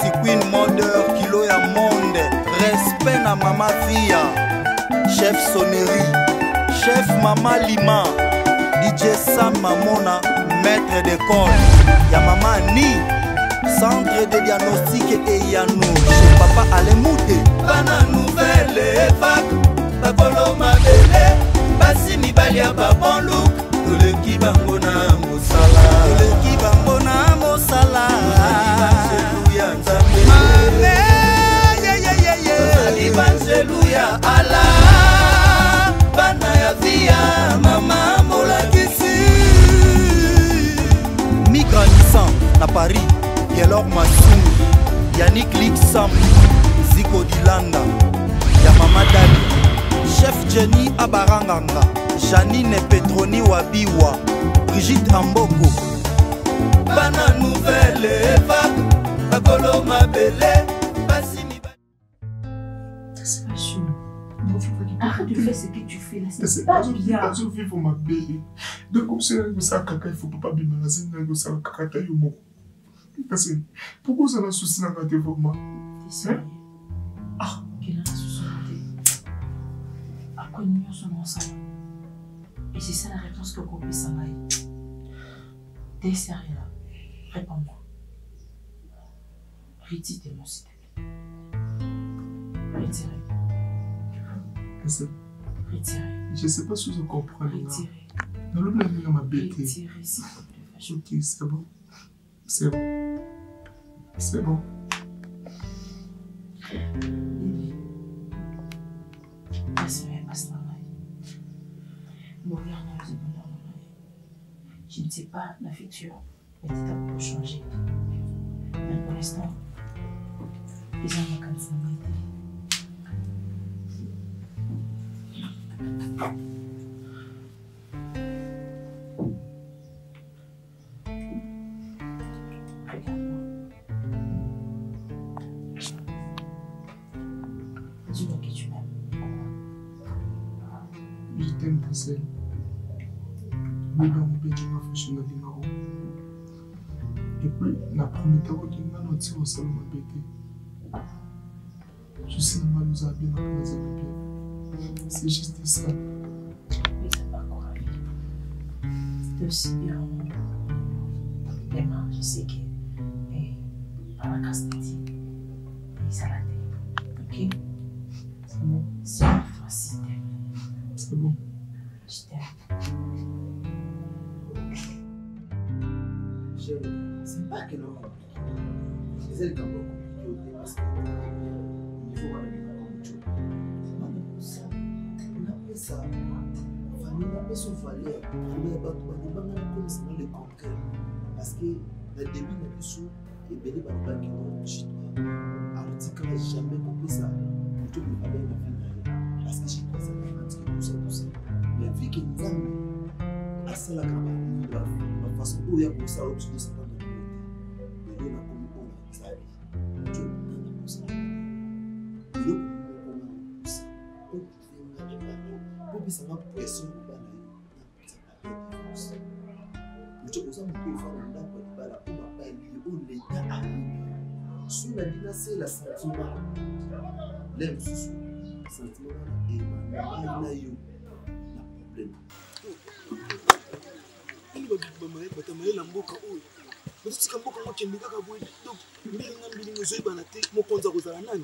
si queen modeur kilo ya monde, respect na mama fia, chef sonnerie, chef mama lima, DJ Sam Mamona, maître d'école, ya mama ni, centre de diagnostic et yano, chez papa Alemouté, bana nouvelle fac, bakolo mabele, basi mi balia ba bon look, tole ki bango na mosala, tole ki bango na mosala. Alléluia, Allah, Banaya Via, Maman Molakisi. Migra Nissan, à Paris, Yelor Massoum, Yannick Lixam, Ziko Dilanda, Yamamadali, Chef Jenny Abaranganga, Janine Petroni Wabiwa, Brigitte Amboko. Bana Nouvelle Époque, Bagolo Mabele. Fashion, arrête de faire ce que tu fais là, c'est pas bien. Pas de vivre ma belle. Donc comme ça, il faut pas bien malaser, il faut ça caca yo mo. Parce que pourquoi ça n'a souci dans tes formes? Ah, quelle souci. À quoi nous sommes ensemble? Et c'est ça la réponse que qu'on peut s'arrêter. T'es sérieux là? Réponds-moi. Riti tes mots s'il te plaît. Retirez. Retirez. Je ne sais pas si vous comprenez. Retirez. Dans le blâme, il m'a bêté. Retirez, s'il vous plaît. Ok, c'est bon. C'est bon. C'est bon. La semaine passe dans la vie. Mon gouvernement est bon dans la vie. Je ne sais pas la future, mais c'est à pour changer. Mais pour l'instant, les gens m'ont comme ça. Dis-moi que tu m'aimes. Je t'aime, Marcel. Mais dans mon petit ma fashion de Dinaro. Et puis, la première fois que tu m'as noté au salon de bébé, je sais que nous avons bien apprécié le bébé. C'est juste ça. Mais c'est pas courageux. T'es aussi bien. Demain, je sais que. Et. Par la casse petit. Et ça l'a dit. Ok? C'est bon. C'est bon. C'est bon. Je t'aime. J'aime. C'est pas que l'on va compliquer. C'est le temps compliqué au début parce que. Il faut m'amener comme tu veux. Ça, famille n'a pas son valeur, famille n'a pas tout, on n'a pas connaissement les concrets. Parce que le début de l'émission est béni par le bac chez toi. Alors, tu ne connais jamais compris ça. Plutôt que la famille. Parce que chez toi, ça va pratiquer tout ça, tout ça. Mais vu qu'il nous a à ça, la campagne, la façon où il y a pour ça, au-dessus de 50 de l'autre. Mais là, on a commis pour ça. Ça m'a pression pour la défense. Je vous avoue que vous avez un peu de l'état à l'île. Sous la dynastie, la sentiment. L'aime sous le sentiment et la problème. Il va vous demander de me la bouche. Vous dites que vous avez un peu de temps. Vous avez un peu de temps. Vous avez un peu de temps.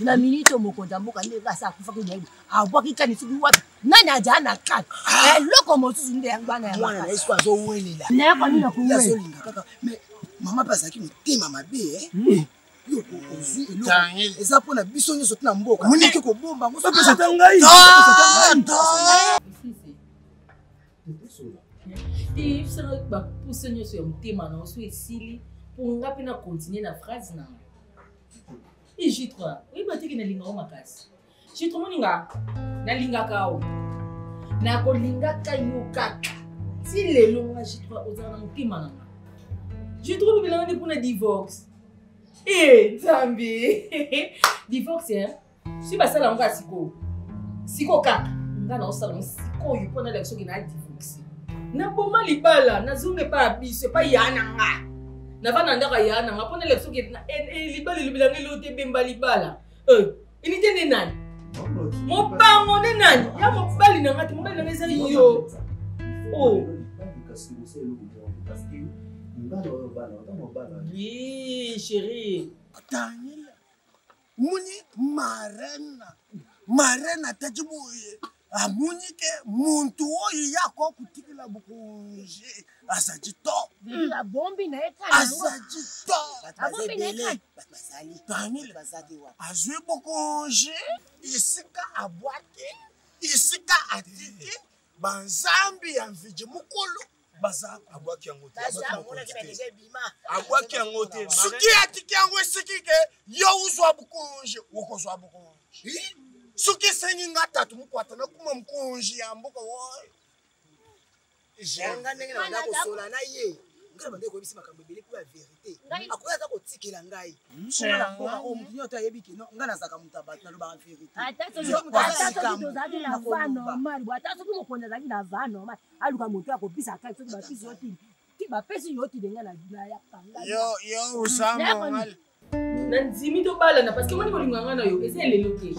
Na minute mokonza mboka ndeka sa kufa kunyenga abwaki kanisi kuwapi nani aja na kaka eloko mosusu nde yangwana ya mwana eswa zo welela na kwa nina kuwe kaka me mama pasaki mtima mabe yoko ozi eloko ezapo na biso nyoso tina mboka muniki ko bomba ngoso pesa tangai Steve, ça ne va pas pousser sur un thème, on se ici pour continuer la phrase. Et j'y crois. Oui, je suis en train de ma casse. Je suis en train de me faire. Je suis Amunike muntu oyo yako kutikila bukunje asajito la bombi na ekana asajito la bombi na ekana basali tanile basadi wa azwe bukunje isika abwake isika atiki banzambi ya mvije mukulu basa abwake yangote abwake yangote suki atiki yango sikike yo uzwa bukunje woko zwa bukunje Suki senginga tatu mukwata na kuma mkunji ya mboka woy. Janga nengina wana kusola na ye. Ngana bande kwa bisi makambebele kwa verite. Akwela zako tiki la ngai. Kuna la kwa omu. Nyota yebiki no. Ngana zaka mutabat na luba verite. Atato kito zaki na vano mali. Atato kito mkwanda zaki na vano mali. Aluka mwoto ya kubisa kai. Soki bapisi yoti. Tiba pesi yoti denga na juna ya pangala. Yo usamo mali. Nanzimi to balana parce que moi ni linganga na yo ese leloke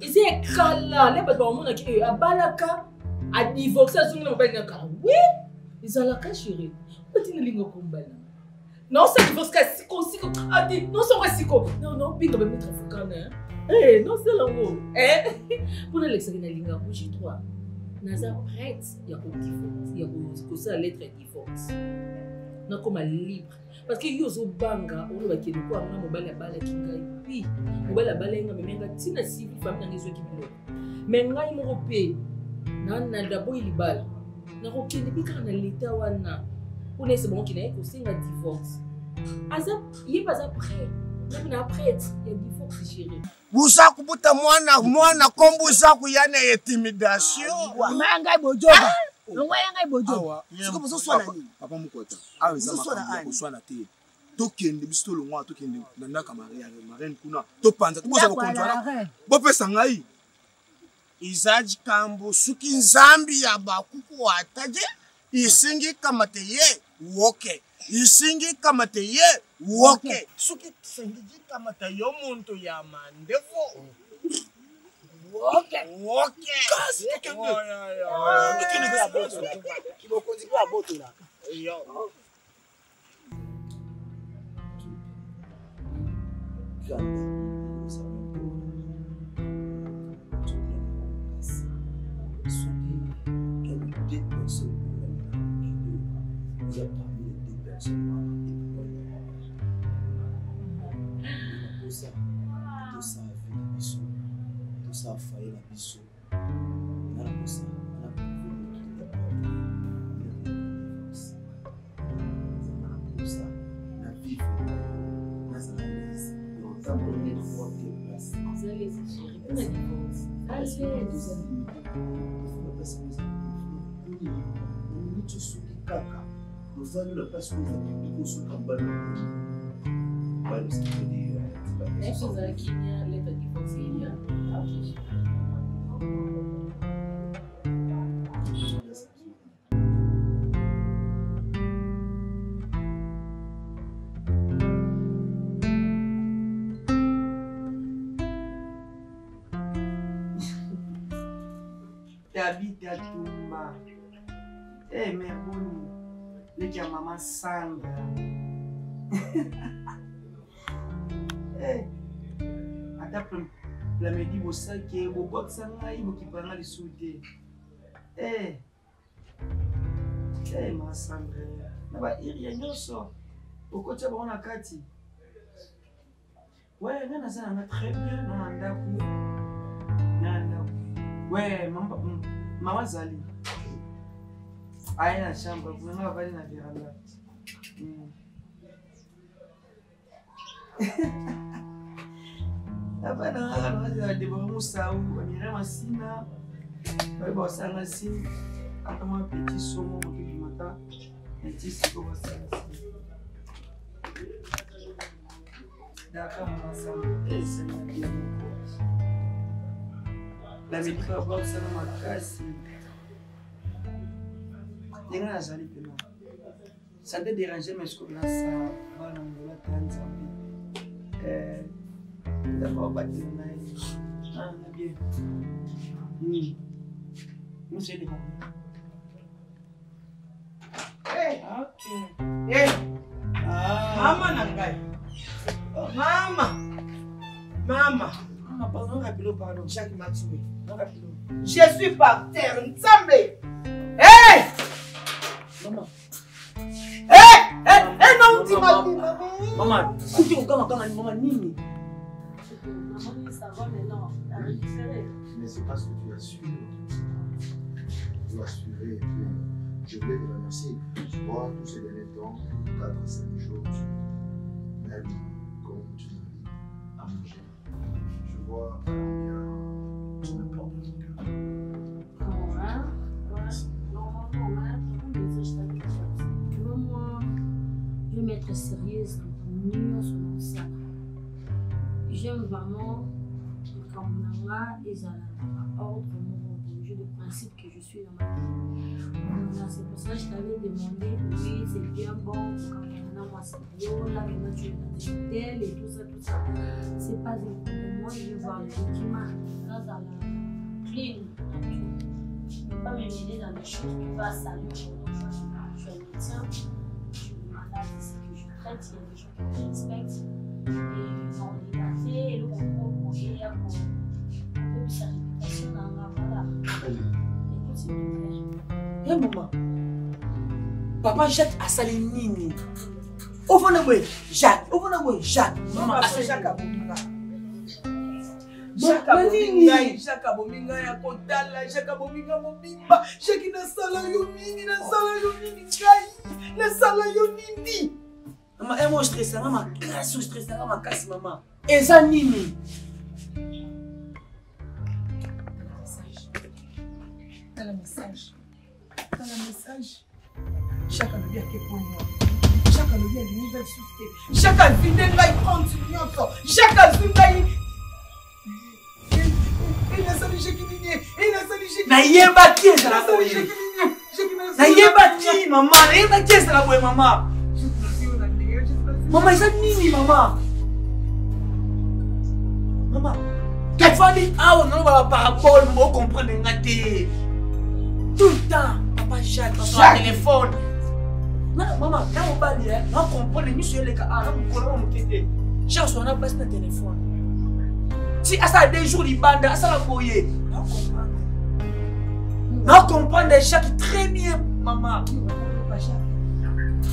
ese kala le bato mona ki abalaka a divorcer son na mbali na ka oui ils ont la cachuré petit na lingo kombala non ça divorce ka siko a dit non son siko non bito be mettre fukana eh non c'est lango eh pour le lexa na linga bouge toi naza prête ya ko divorce ya ko ça lettre divorce na koma libre parce que yozo banga ono bakeli ko amna mobala bala kingai pi mobala balenga memenga tina sibi fam na ngezo kibilo mengai morope nana dabo ilibala na ko kende bika na leta wana une c'est bon kinaye ko singa divorce azap yé pas après même après il y a divorce géré busa kubuta mwana kombo zaku yana intimidation mengai bojoba Longo yangai bojo. Siko bozo swa na nini? Papa mukota. Ah, ezama ko swa na te. To kende bisto longo to kende nanda kamaria marraine kuna. To panza to bozo ko kontola. Bo pesa ngai. Izaji kambo suki nzambi ya bakuku ataje. Isingi kamate ye woke. Isingi kamate ye woke. Suki sengi kamata yo muntu ya mandevo. Okay. Okay. Kasi kendo. Ça fait la bisou. On a la poussée, on a la David Atumba, eh mais bon, les gars maman Sandra, eh, attends. La médie bossa qui est bobox sangai bokipanga lisouté eh ma sangre na ba iria nyoso okocha ba na kati ouais nana sana na très bien na ndaku ouais mama zali aina shamba kuna ba na veranda Apa nak kalau ada bawa musau, banyaknya masih nak, kalau bawa sana sih, atau mau pergi semua mau pergi mata, nanti sih bawa sana sih. Dah kamu masam, senang dia mukul. Lebih kau bawa sana makasih. Ça te dérangeait, mais je commence à voir en d'abord, bâtir on a bien. Monsieur le ok. Hey. Maman, Maman. Pardon. Jacques m'a tué. Je suis par terre, ensemble. Hey. Maman. Non, dis ma vie, maman. Écoutez, on va encore maman, Nini. Maman, ça va maintenant. Mais c'est pas ce que tu as su. Tu as suivi et puis je voulais te remercier. Tu vois, tous ces derniers temps, 4 à 5 jours, même comme tu m'invites à manger. Je vois bien, tu me portes dans ton cœur. Comment, hein? Être sérieuse, j'aime vraiment quand on a les ordres, jeu de principe que je suis dans ma vie. C'est pour ça que je t'avais demandé, oui, c'est bien bon, quand on a moi, c'est bio, là, maintenant tu es dans et tout ça, c'est pas un problème. Moi, je veux voir les sentiments dans la clean, je ne veux pas me mêler dans les choses qui vont salir je suis un médecin. C'est que je traite, il y a des gens qui me respectent et ils ont des cafés et le concours pour hier pour un peu de sa réputation dans la voilà. Écoute, c'est mon frère. Hé maman, papa jette à Salinini. Au fond de moi, Jacques, au fond de moi, Jacques. Maman, à Jacques Abominga. Jacques Abominga, Jacques Abominga, il y a Kotala, Jacques Abominga, mon bimba, Jacques il a Salayomini, il a Salayomini, le salaire. Maman, et moi je stresse, maman, grâce au stress, maman, casse, maman. Et ça, Nini. T'as le message. T'as le message. Chacun le vient qui est pour moi. Chacun le vient de l'univers souffler. Chacun vient de la continuance. Chacun vient de la. Il a salué, j'ai qu'il n'y ait. Il a salué, j'ai qu'il n'y ait. Il a salué, j'ai qu'il n'y ait. Nayebati, maman, nayebati, c'est la boue, maman. Maman, c'est Nini, maman. Maman, tu vas dire, ah, on va la parabole, on va comprendre, tout le temps, papa Jacques, papa téléphone. Non, maman, quand on va dire, on comprend, nous sommes les cas, on va nous quitter. Jacques, on a passé le téléphone. Si à ça, 2 jours, il bande, à ça, la boyer. On comprend. On comprend les Jacques très bien, maman.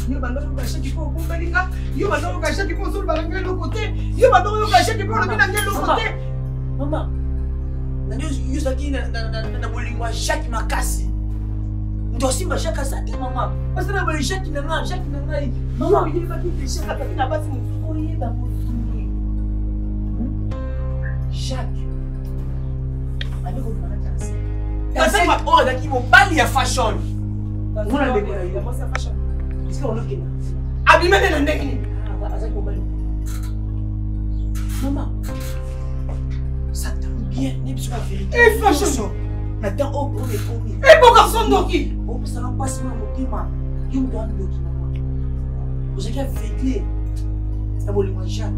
Maman, Jacques c'est ma ordre qui m'ont balayé à Fashion. On a décollé, il a passé à Fashion. Est-ce qu'on l'a fait là? Abîmé de l'endégué. Ah, ça qu'on balayé. Maman, ça tombe bien, n'est pas sur la vérité. Et Fashion, maintenant, on prend les commis. Et pour garçon d'Oki. On peut s'en passer, maman, maman. Il me donne l'Oki, maman. Aujourd'hui, fêté. C'est bon, moi, Jacques.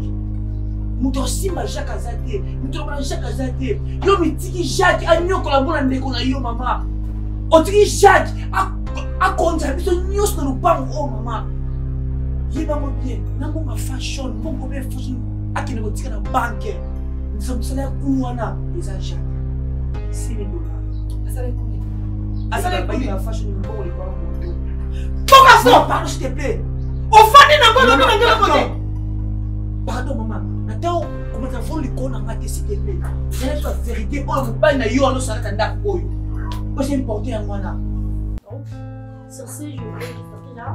Mutosimba Jacques Azate, mutosimba Jacques Azate. Yo mitiki Jacques anyo kola bona ndeko na yo mama. Otiki Jacques a konta biso news na lupango o mama. Yeba mo bien, nango ma Fashion, bongo be fuji akine ko tika na banke. Ndizo msala kuwana eza Jacques. $6 000. Asale kuni. Asale kuni na Fashion bongo le kola bongo. Pourquoi ça? Pardon s'il te plaît. Ofani nango na bongo ngela kote. Pardon maman. Attends, comment ça va le con à ma décider? C'est la vérité, on ne peut pas y aller sur la tendance. Moi, j'ai importé à moi là. Donc, sur ce, je voulais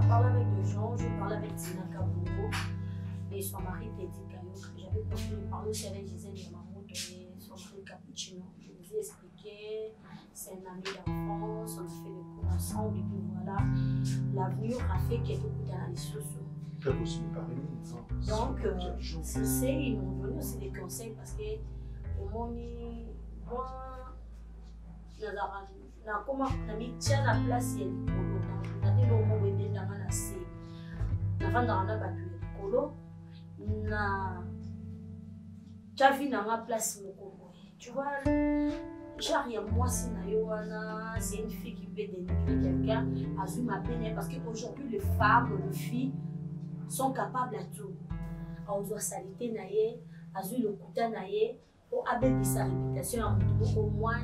parler avec des gens, je parlais avec Tina Kabongo et son mari Petit Kayouk. J'avais pensé lui parler aussi avec Gisèle de Mahmoud et son mari Cappuccino. Je lui ai expliqué, c'est un ami d'enfance, on a fait des cours ensemble et puis voilà, l'avenir a fait qu'elle était dans les sous-sous. Donc, je sais, ils m'ont donné aussi des conseils parce que au moment où on a mis la place, il y a des problèmes. Tu vois, genre, il y a moi, c'est une fille qui peut dénigrer quelqu'un, a vu ma peine, parce qu'aujourd'hui, les femmes, les filles sont capables à tout. On doit salité, on a vu le coup d'un aïe, on a béni sa réputation, au moins,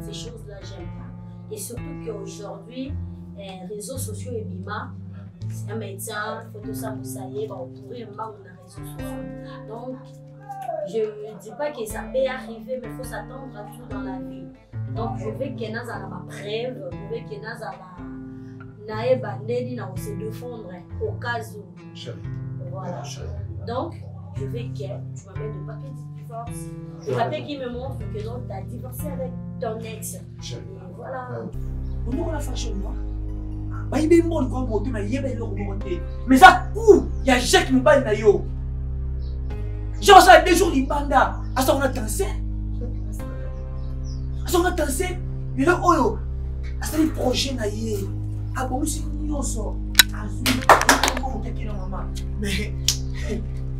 ces choses-là, j'aime pas. Et surtout qu'aujourd'hui, les réseaux sociaux et bima, c'est un médecin, il faut tout ça pour ça, on pourrait marrer dans les réseaux sociaux. Donc, je ne dis pas que ça peut arriver, mais il faut s'attendre à tout dans la vie. Donc, je veux que Naz a ma preuve, je veux que Naz a ma Nelly, on se défendre au cas où. Voilà. Donc, je veux que tu m'amènes le papier de divorce. Le papier qui me montre que tu as divorcé avec ton ex. Et voilà. On a fâché moi. Il y a des gens qui ont monté, mais il y a des gens qui ont monté. Mais ça, où il y a Jacques qui me parle. Genre, ça a 2 jours du panda. À ça, on a dansé. À ça, on a dansé. Mais là, oh, c'est le projet. Ah bon, c'est mignon, ça. Ah, c'est mignon, maman. Mais,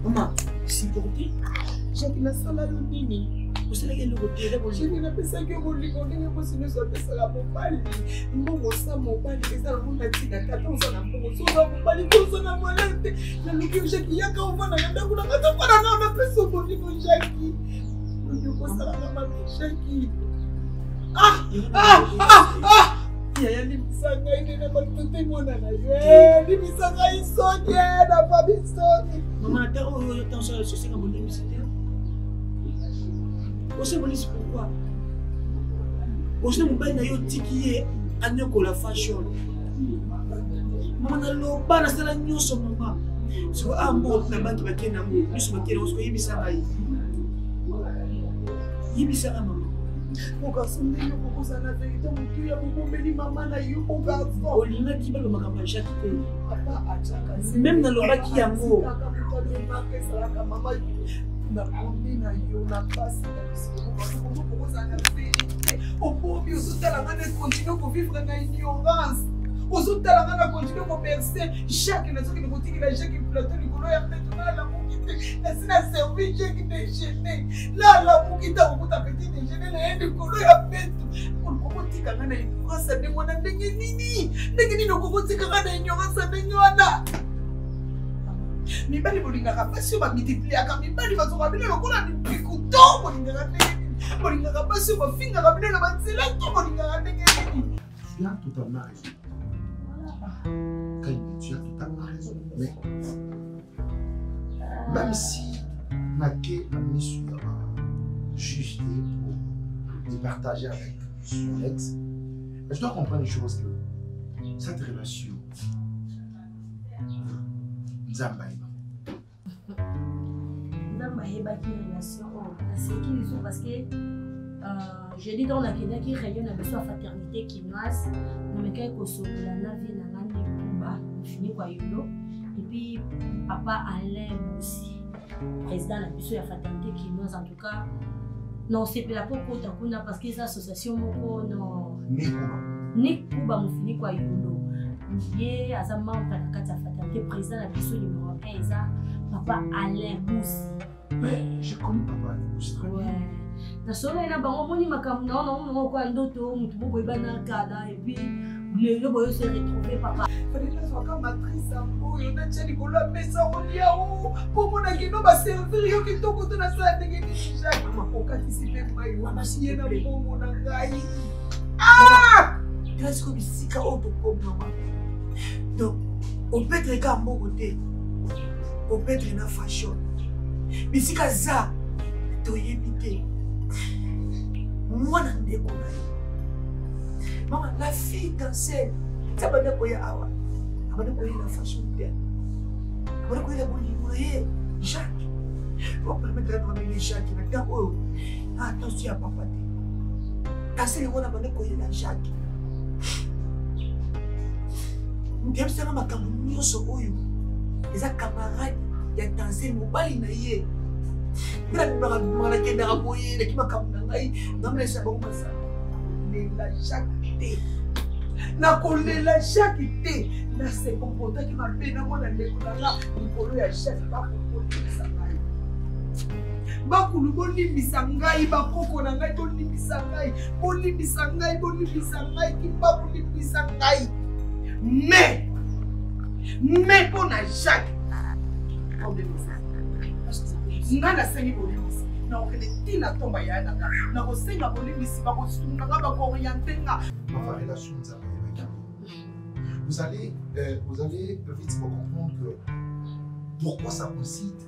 maman, c'est pour qui? J'ai dit, la salle à l'onini. Vous savez, il y a le côté de la bouche. J'ai dit, la personne qui a voulu qu'on ait possible de se faire la bombale. Mon sang, mon père, les gens, on a dit, la 14 ans, on a dit, on a dit, on a dit, on a dit, on a dit, on a dit, on a dit, on a Jackie, Jackie. Ah, ah, ah, ah. Mon garçon, il y a beaucoup de vérité, il y a beaucoup de maman, il y a beaucoup de garçons. Olina qui va le marier, papa a déjà. Même dans le bas qui a mort. Tu as totalement raison. Quand tu as totalement raison. Mais même si Maké a mis sur la juge pour départager avec son ex, je dois comprendre une chose, que cette relation, nous avons relation, parce que je dis dans la Kenya qui rayonne avec sa fraternité quinoise, dans lequel on se et puis papa Alain aussi, président de la mission de la fraternité quinoise, en tout cas, non, c'est pas pour Kotakuna parce que les associations non. Ni Kuba Moufini Kwayulo, lié à sa membre de la fraternité, président de la mission numéro 1, papa Alain Moussi. Mais je connais papa Alain Moussi très bien. Donc, on peut être à mon côté, on peut être dans Fashion. Mais si ça, tu es évité. Moi, je maman, la fille dansait. Ça va être awa. Ça va être la façon de ça va être la Jacques. On peut mettre la Jacques. Attention à papa. Danser, on va être la Jacques. Bien sûr, ma camarade, les camarades, ils ont dansé, ils m'ont na sekopotaki mabe na mona ndekolanga mikolo ya chef bakopotisa ngai bakulu bolimbisa ngai bakoko na ngai bolimbisa ngai kimba bolimbisa ngai mais pour na Jacques nana sengi bolimbisa na okeleti na tomba ya na na kosenga bolimbisa bakosunga bakorientenga mafare la chunza. Vous allez vite comprendre que pourquoi ça consiste.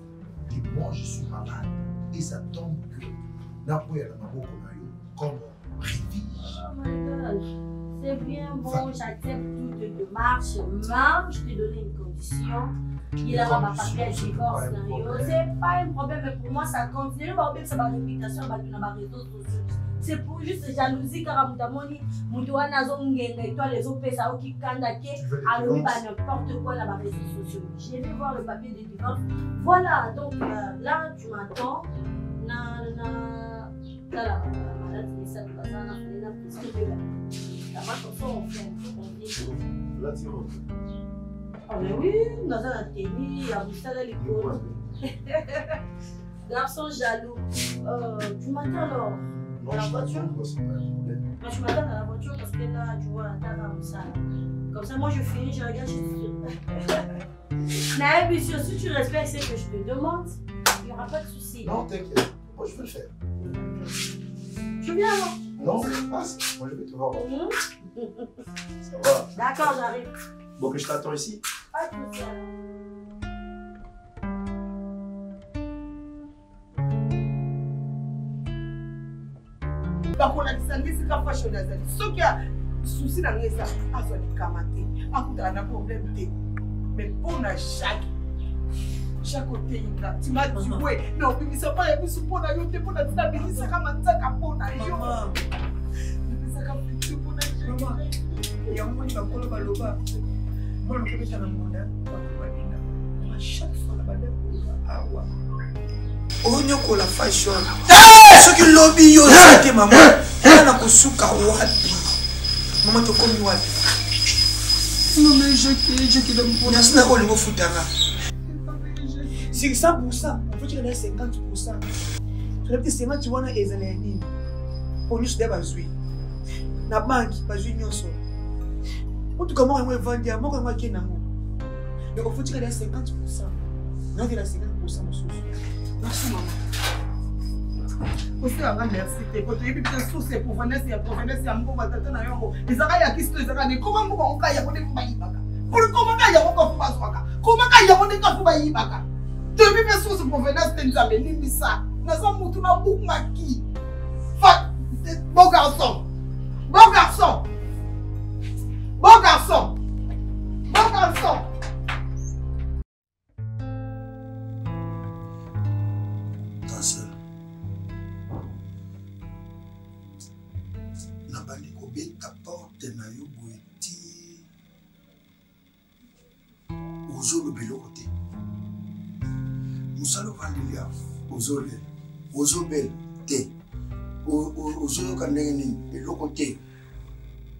Et moi, je suis malade. Et ça tombe que la première fois qu'on a eu comme refuge. C'est bien bon, j'accepte toutes les démarches. Mais je t'ai donné une condition. Il y a ma papier, je divorce. C'est pas un problème, mais pour moi, ça compte. C'est pas un problème, c'est ma réputation, ma réseau social. C'est pour juste jalousie car mutamoni mutuana zongenga et toi les opé ça qui kandake à n'importe quoi là-bas les réseaux sociaux. J'ai vu voir le papier de divorce. Voilà donc là tu m'attends là malade mais ça va ça là parce que là ma chanson on fait on dit là tu rentres. Ah mais oui, nous avons la télé, on ça là les cours. Garçon jaloux. Tu m'attends alors. Dans la voiture? Moi je m'attends à la voiture parce que là tu vois la table comme ça. Comme ça moi je finis, je regarde, je suis. Mais bien sûr, si tu respectes ce que je te demande, il n'y aura pas de soucis. Non t'inquiète, moi je peux le faire. Tu viens alors? Non, je passe, moi je vais te voir. Ça va? D'accord, j'arrive. Bon que je t'attends ici? Pas de soucis alors. C'est la Fashion. Ce qui a souci dans les affaires, a un problème. Mais pour chaque côté, tu m'as dit, ouais, non, mais ne sont pas les plus pour la yoté pour la stabilité, ça va m'en faire pour la yoté. Ça va me faire pour la yoté. Et on va faire pour la yoté. Moi, je vais faire un mandat. Chaque fois, la yoté pour la yoté. Onyoko la Fashion. Ce qui lobby yo c'était maman. Ana kosuka wapi? Maman to komi wapi? Non mais je qui dois me prendre. Nasna ko le mofutanga. C'est 100%. En fait tu as 50%. Tu as dit c'est moi tu vois na ezana nini. Bonus de bazui. Na banque bazui nyonso. Otu comment moi vendre moi comment qui nango. Donc faut tu as 50%. Non tu as 50% mosusu. Merci maman. Merci maman. Merci. Bon garçon.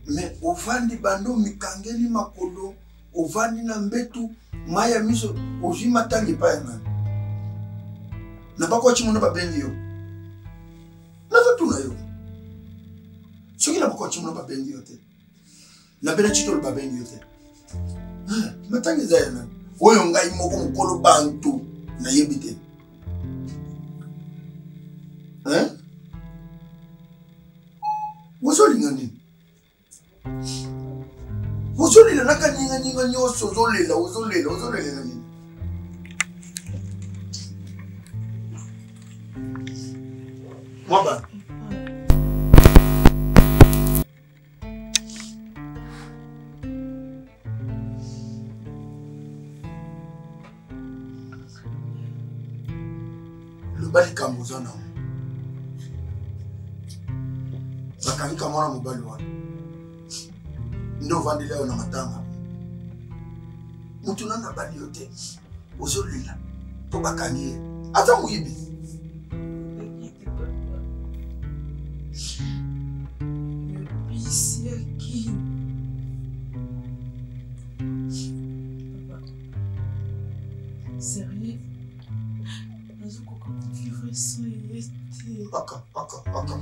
Mais ovandi bando mikangeli makolo ovandi na mbetu maya miso oji matangi pa yana na bako chimuna babengi yo na tatuna yo soki na bako chimuna babengi yo te na bela chitolo babengi yo te matangi za yana oyo ngai moko mukolo bantu na yebite. Hein? Vous allez la canine, vous allez la canine. Moi, bah. Le bal camousin, non. La canine, comment on va le voir? Nous vendons là on attend. Nous tournons la baliote. Aujourd'hui là, pour bakanier. Attends où il est. Le pisier qui. encore.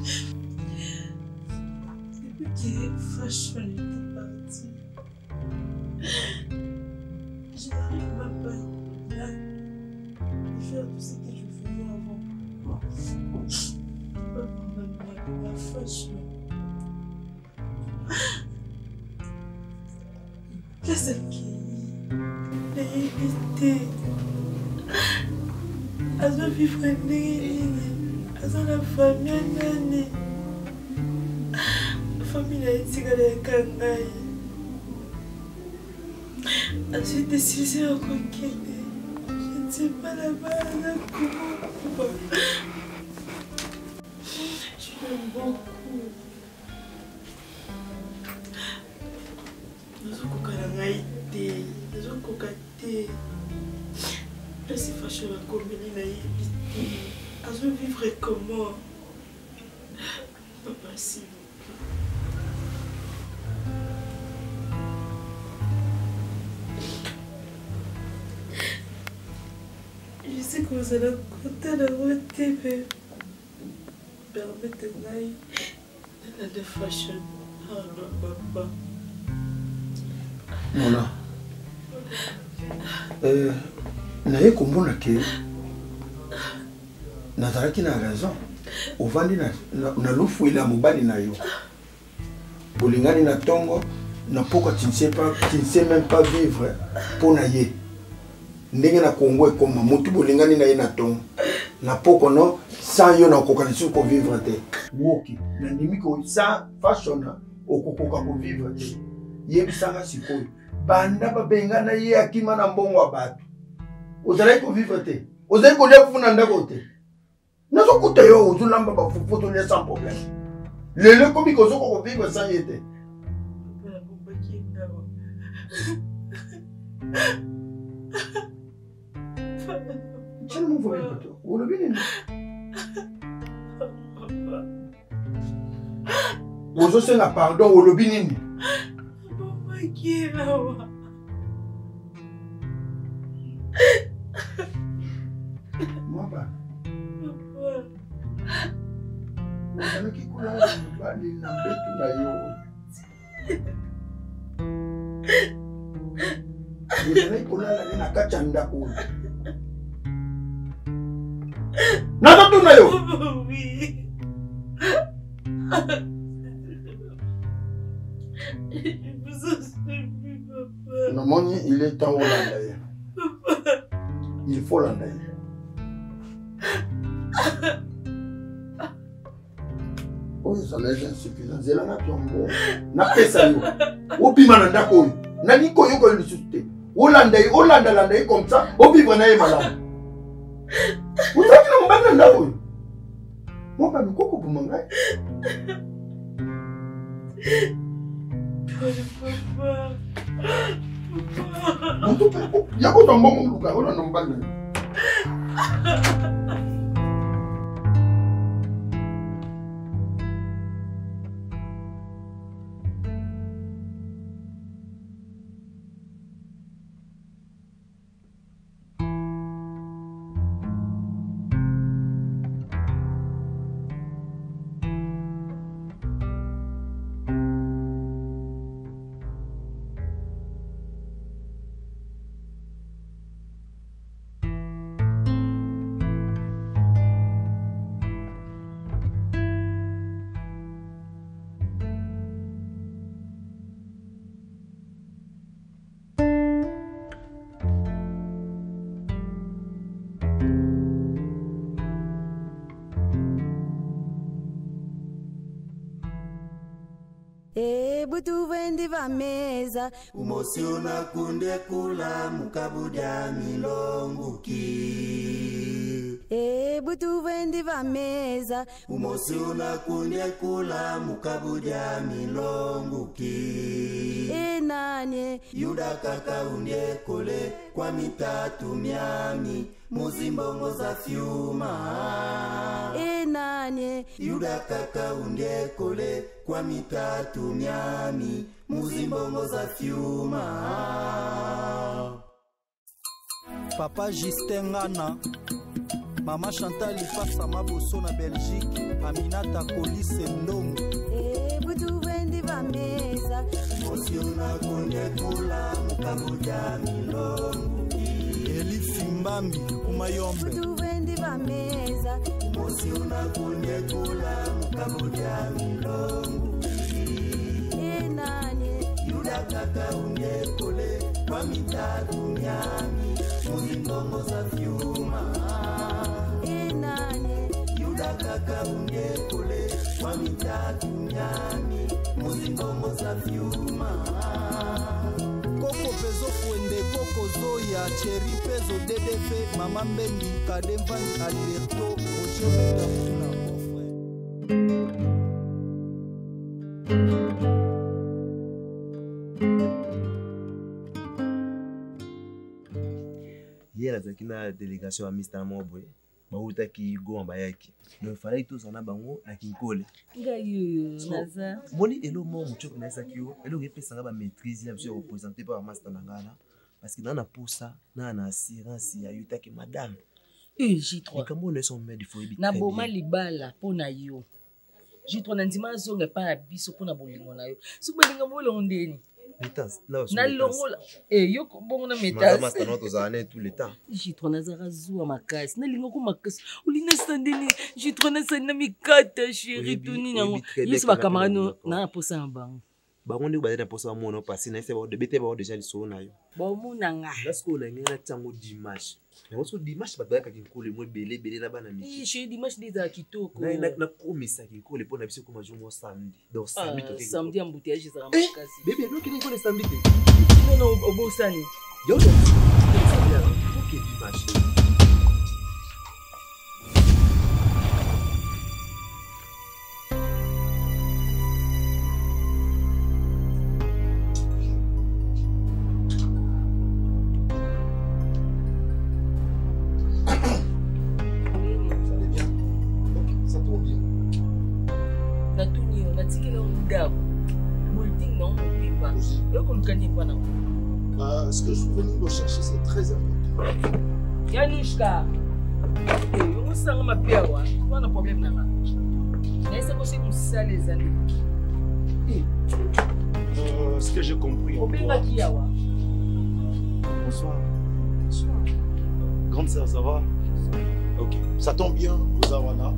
Depuis que Fashion était parti, je n'arrive même pas à faire tout ce que je faisais avant. Pas Fashion. Qu'est-ce que évité? As a vivre as la famille année. La famille a été galère cangaille. As une décision à conquêter. Je ne sais pas là-bas comment. Je l'aime beaucoup. Nous avons cocaïté. Nous avons cocaïté. Je suis fâchée à combiner la vie. Je veux vivre comment? Papa, s'il vous plaît. Je sais que vous allez compter la route, mais permettez-moi de fâcher. Ah non, papa. Voilà. Naye kombona ke nazalaki na raison ovandi na lofu ila mobali na yo bolingani na tongo na pourquoi tu ne sais même pas vivre pour naye ndenge na kongo ekoma mutu bolingani na ye na tongo na pourquoi no sans yo na kokanisa ko vivre te woki na ndimi ko sa Fashion okokoka ko vivre te yebisanga sikoyo banda babenga na ye akima na mbongo wa bato. Vous allez vivre. Vous allez vivre. Nous sommes tous les jours, nous sommes sans problème. Les gens qui ont vivre sans y être. Je ne vois pas. Vous le voyez. Vous avez la pardon, vous le voyez. Papa. Il faut l'enlever. Oh, ça l'a été insuffisant. C'est là que on Butu vendi va meza umosiona kunde kula mukabudia milonguki. Butu vendi va meza umosiona kunde kula mukabudia milonguki. Nani yuda kaka unde kule kwa mitatu miami muzimbongo za fiuma. Nani yuda kaka unde kule kwa mitatu miami muzimbongo za fiuma. Papa Justin Ngana Maman Chantal Lifax à Mabosso na Belgique, Aminata Kolis et Ndongo. Eh, Boudou Wendi Bameza. Mosi una konde kula mukamuja milongo. Elif Mbambi Umayombe. Boudou Wendi Bameza. Mosi una konde kula mukamuja milongo. Eh nani Yuda kaka unge kole kwa mita dunyami. Muzingongo za fiuma. Kaka ungekole kwa mitatu nyami muzingongo za vyuma koko pezo kuende koko zoya cheri pezo DDF mama mbengi kademvan alberto oshemda. Hier azaki na délégation à Mr Mobwe. Qui go en bayaki. Le fallait tous en abango à Kinkole. Gayu, Naza. Moni et le monde, tu connais ça qui est le représentant de la maîtrise, bien sûr, représenté par Master Nangana. Parce que dans la poussa, dans la assurance, il y a eu ta qui madame. J3. Comme on est son maître, il faut éviter. Naboma Libala, Ponayo. J3 Nandimazo n'est pas à Bisso Ponabolingonayo. Soubelingamo l'ondéni. Métas, là, je suis bon, métas. Tous les temps. J'ai trop nazarazu à ma casse. J'ai trop nazamikata, chérie. Je suis ma camarade. N'a pas ça en bas. Baron de Badin pour son mono passé, n'est-ce pas de bêter déjà le sonnail. Bon, mon anga. La school a mis un tango dimanche. Mais aussi dimanche, pas d'accord qu'il coule le mot belé, belé la banane. J'ai dimanche des akito. Il n'a promis ça qu'il coule pour la psycho comme un jour samedi. Donc samedi en bouteille, je serai en casse. Bébé, donc il est le samedi. Non, non, au beau sani. Yo, yo. Ok, dimanche. Ce que je suis venu rechercher, c'est très important. Yanushka, on s'en rend ma pierre, on a un problème là. Mais c'est possible que ça les amis. Ce que j'ai compris. Bonsoir. Bonsoir. Grande sœur, ça va? Ok. Ça tombe bien, Ozawana.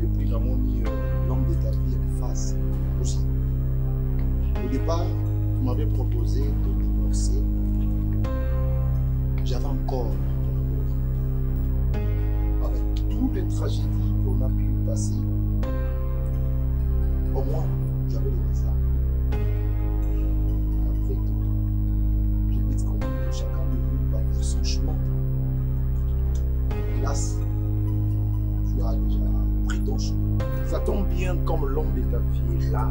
J'ai pris dans mon lit l'homme de ta vie en face aussi. Au départ, tu m'avais proposé de divorcer. J'avais encore avec toutes les tragédies qu'on a pu passer. Au moins, j'avais le hasard. Après tout, j'ai vite compris que chacun de nous va faire son chemin. Hélas, tu as déjà pris ton chemin. Ça tombe bien comme l'homme de ta vie est là.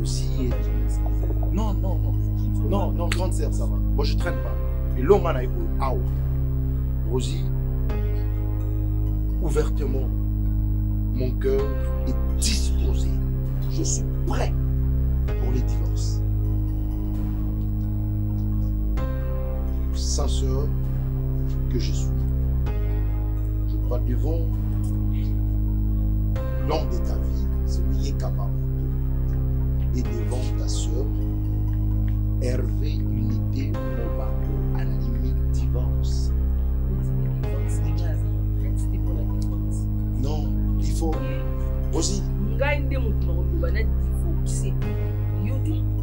Aussi est... Non, non, non. Non, non, grande sœur, ça va. Moi, je ne traîne pas. Et l'homme en a écouté. Rosie, ouvertement, mon cœur est disposé. Je suis prêt pour les divorces. Sincère que je suis. Je crois devant l'homme de ta vie, celui qui est capable. Et devant ta sœur, Hervé Unité Mobako. Animé divorce. Non, il faut. Rosie.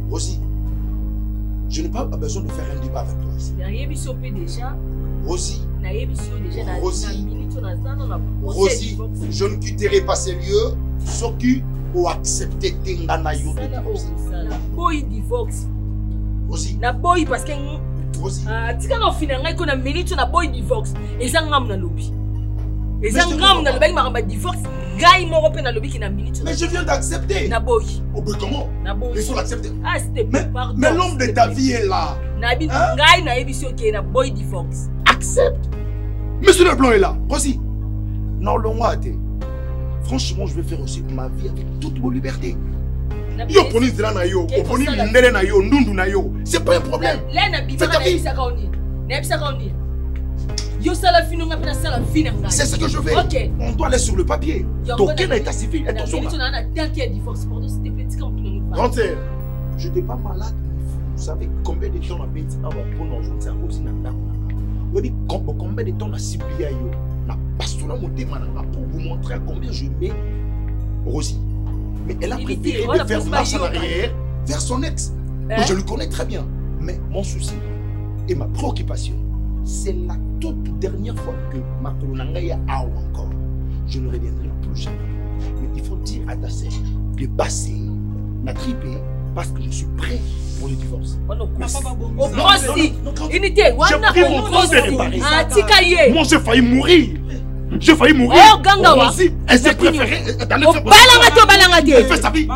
Rosie, je n'ai pas besoin de faire un débat avec toi. Rosie. Rosie, je ne quitterai pas ces lieux sauf que pour accepter Tenganayo de divorce. Rosie. Parce que Rosie. Ah, tu as fini qu'on a minute on a boy divorce et ça ngam na lobby. Et ça ngam na lobby ma divorce, gars il m'a repé na lobby qui na minute. Mais je viens d'accepter. Na boy. Oh mais comment? Na boy. Il faut l'accepter. Ah c'était pardon. Mais l'homme de ta vie est là. Na bi gars na ebisio qui na boy divorce. Accepte. Monsieur Leblanc est là. Rosie. Non le moi t'es. Franchement, je vais faire aussi ma vie avec toute mon liberté. Yo poni zira na yo, poni mindele na yo, ndundu na yo, c'est pas un problème. C'est ta vie. C'est ce que je veux. Okay. On doit aller sur le papier. Donc, quel état civil est ton somme? Je n'étais pas malade. Vous savez combien de temps la bête a combien de temps la ciblée pour vous montrer combien je mets Rosie. Mais elle a préféré de faire marche en arrière vers son ex. Moi, je le connais très bien. Mais mon souci et ma préoccupation, c'est la toute dernière fois que ma colonangaya a encore. Je ne reviendrai plus jamais. Mais il faut dire à ta sœur de passer, la triper, parce que je suis prêt pour le divorce. J'ai pris mon temps de réparer. Moi, j'ai failli mourir. J'ai failli mourir. Elle s'est préférée d'aller faire sa vie.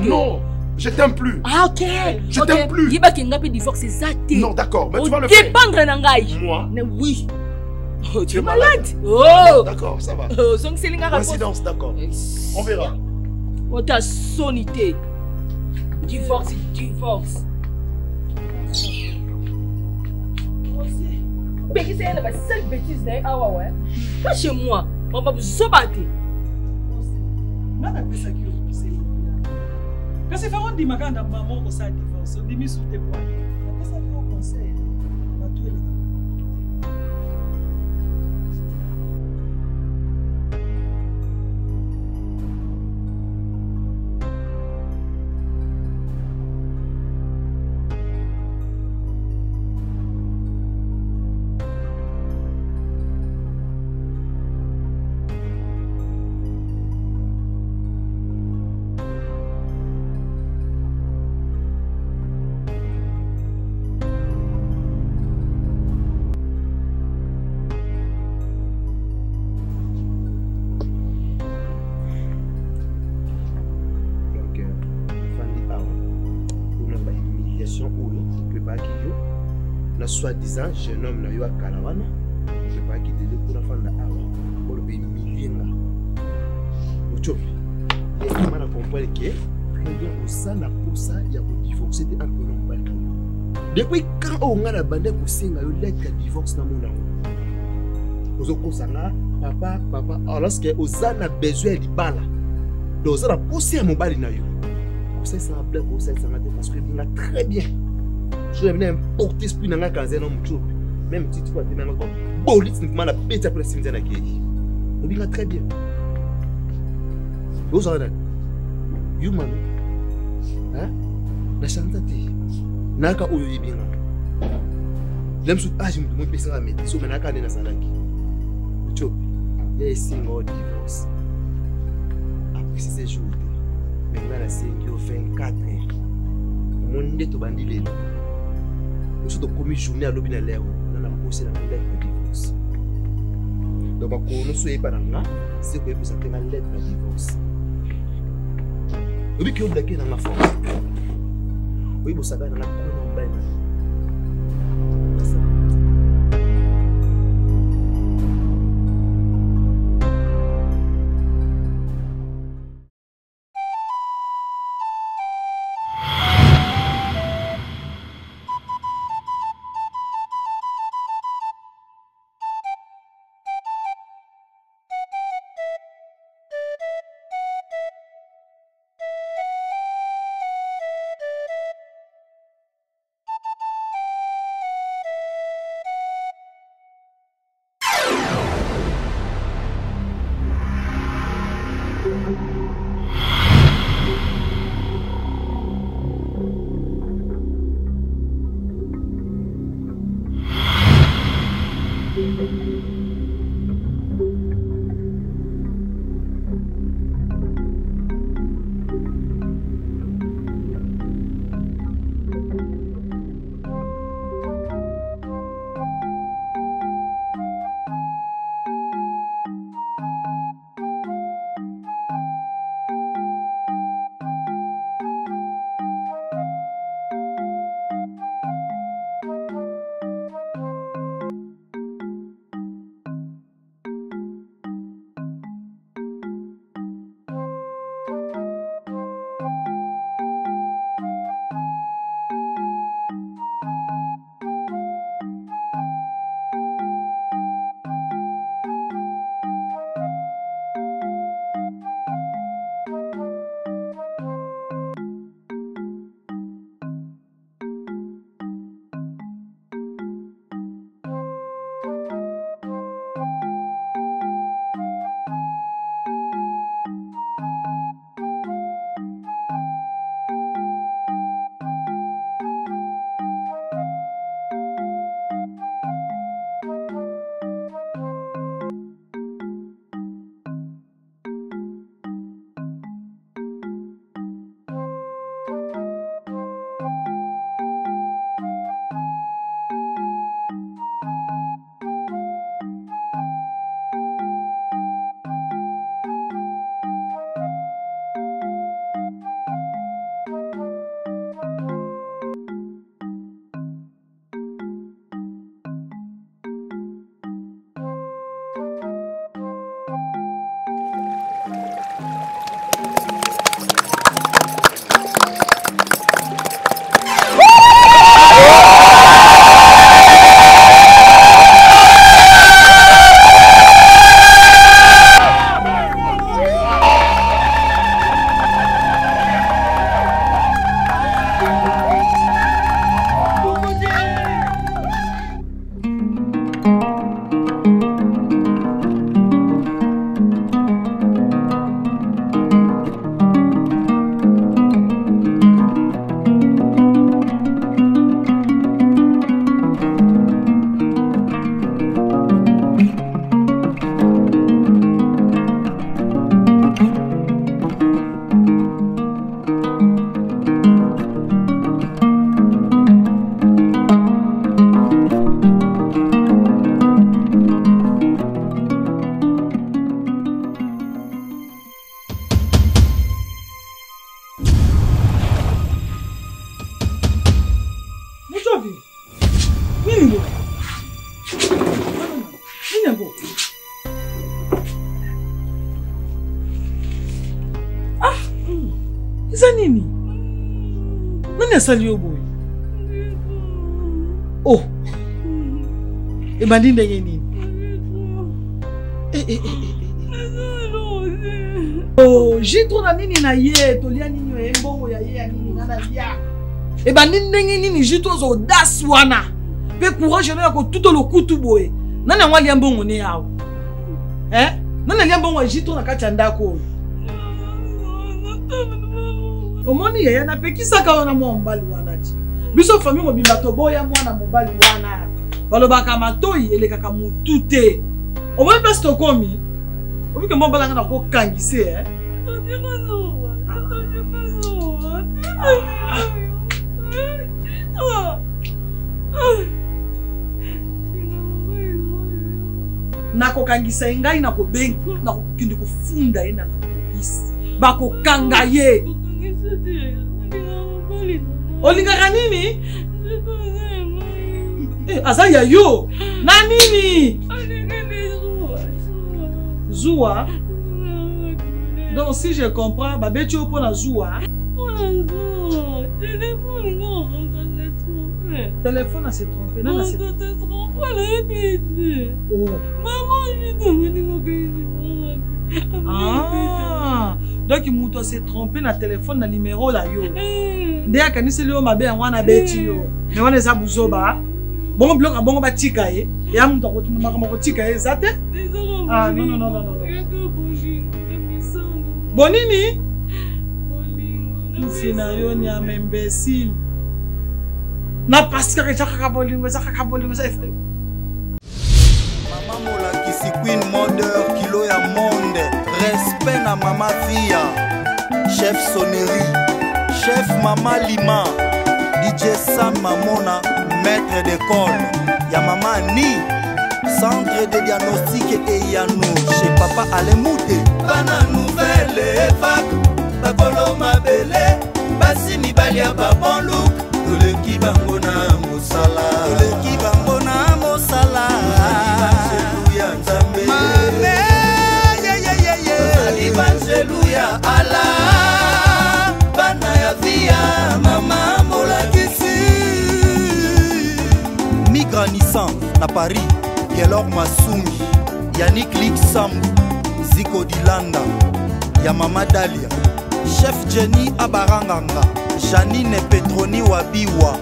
Non. Je t'aime plus. Ah, ok. Je t'aime plus. Il va qu'il n'y a pas de divorce, c'est ça. Non, d'accord, mais tu vas le faire. Moi. Oui. Oh, tu es malade. Oh. D'accord, ça va. Coïncidence, d'accord. On verra. Oh, ta sonité. Divorce, divorce. Mais c'est une seule bêtise, n'est-ce pas? Ouais. Pas chez moi. On va vous sobattre. Non, mais c'est ça. Quand c'est vraiment dit, maman, maman, on s'est divorcé, on est mis sous tes poils. Après ça, on fait un conseil. On va tout les gars. Soi-disant, jeune homme n'a eu à Caravane, je ne pas quitter le coup d'enfant de Hawa pour le pays millier. Aujourd'hui, il y a un homme qui comprend que le sang n'a pas ça, il y a un divorce, c'était un peu long. Depuis quand on a la bande pour signer une lettre de divorce dans mon nom, aux Okosana, papa, alors que Osana a besoin de balle, donc on a poussé à mon balle. C'est ça, on a poussé à mon balle parce que on a très bien. Je vais un porter esprit dans la caserne en même si tu vois, tu politiquement la bête après le cimetière. On dit très bien. Vous avez dit, vous hein? La chantate, naka ou bien. L'homme sous âge, je me suis dit, je me naka de la salade. Il y a un signe de divorce. Après ces jours, maintenant, la signe de 24 ans. Monde est au bandit. Nous sommes commis journée à l'objet de l'air. Nous avons posé la lettre de divorce. Donc, nous sommes pas dans c'est que vous avez la lettre de divorce. Vous avez bloqué dans la force. Vous savez, dans la cour. Oh, imagine the name. Oh, j'ai trop d'années na yé, tolia nini embo ya yé nini nana dia. Et ben nini nini j'ai trop d'audace wana. Pe courage na ko tout le coup tout boy. Nana wa liambo ngone yao. Hein? Nana liambo wa j'ai trop na kati ndako. Omoni ya na pe kisaka wana mo mbali wana ti. Biso famille mo bimbato boya mwana mo mbali wana. Balobaka matoi ele kaka mutute. On va pas se commis. On veut que mon balan n'a pas canguissé. Nako canguissé ngai nako beng nako kindu ko funda ina na police. Bako kangaye. Olinga kanini? Eh azaya yo. Nanini? Zoua. Donc si je comprends, babé tu es pour la Zoua. Pour la Zoua. Téléphone, non, on s'est trompé. Téléphone, s'est trompé. Non, on s'est trompé. Oh. Maman, je suis devenue mon ah. Donc il s'est trompé dans le téléphone, dans le numéro là yo. Déjà quand il s'est levé, babé, on a bêté yo. Mais on est à Bouzoba. Bon bloc, bon batika et à mon tour, tu me marques mon tika et ça te. Ah non non non non non. Bonini. Tout scénario ni un imbécile. Na pasca et ça cabolingo ça cabolingo ça. Maman mola qui si queen modeur kilo ya monde respect na maman fille chef sonnerie chef maman lima DJ Sam Mamona maître d'école ya maman ni. Centre de diagnostic et Yano, chez papa Alemouté. Bana nouvelle fac, Babolo Mabele, Bassini Balia Babon Look, tout le Kibangona Moussala, tout le Kibangona Moussala, tout le Kibangelouya Allah, Bana Yavia, Maman Molakisi. Migrant Nissan à Paris. Yelor Masungi, Yannick Lixam, Ziko Dilanda, Yamama Dalia, Chef Jenny Abaranganga, Janine Petroni Wabiwa,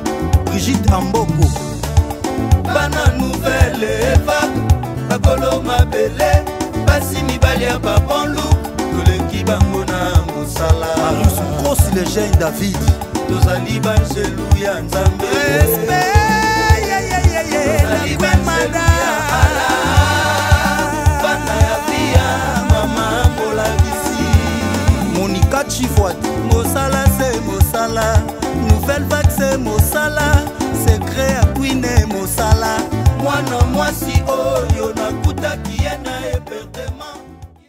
Brigitte Amboko. Bana nouvelle vague, Bakolo Mabele, Basimi Balia Babon Look, Tole Kibangona Moussala. Marius Mkos Legend David, Tozali Bangelou ya Nzambe. Respect, Tozali Bangelou ya Monica Chivoit, Mosala c'est Mosala, nouvelle vague c'est Mosala, secret à Queen et Mosala. Moi non moi si oh yo na kuta qui est na et perdre.